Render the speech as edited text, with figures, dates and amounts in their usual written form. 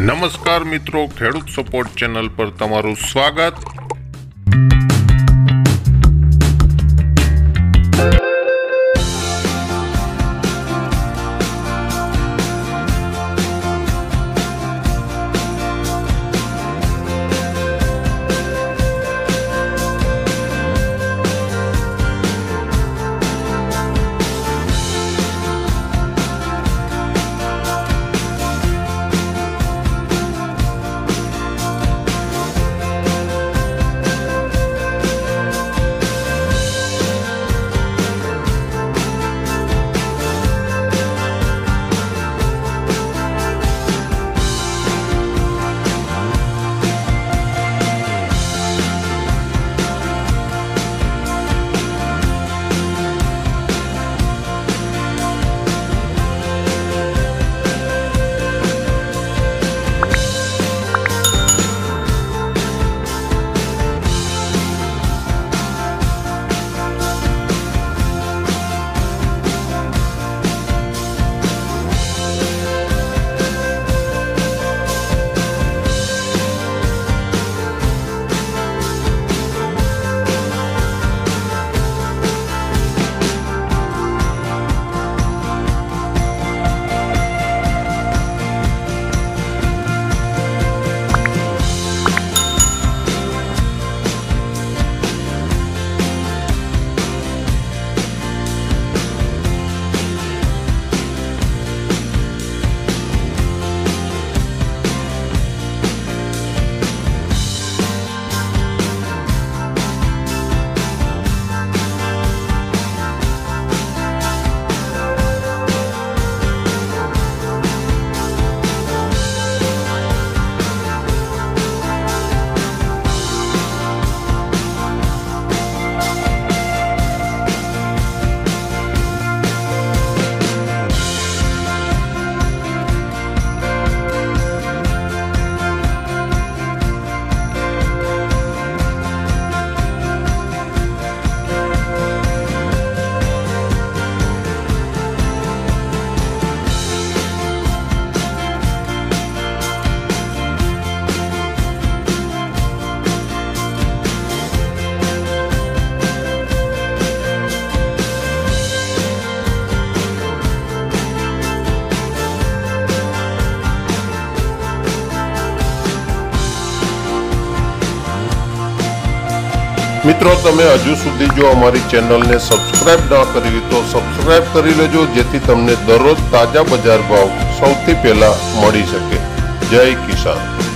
નમસ્કાર મિત્રો, ખેડૂત સપોર્ટ ચેનલ પર તમારું સ્વાગત। મિત્રો, તમે હજુ સુધી જો અમારી ચેનલને સબસ્ક્રાઇબ ના કરી તો સબસ્ક્રાઇબ કરી લેજો, જેથી તમને દરરોજ તાજા બજાર ભાવ સૌથી પહેલા મળી શકે। જય કિસાન।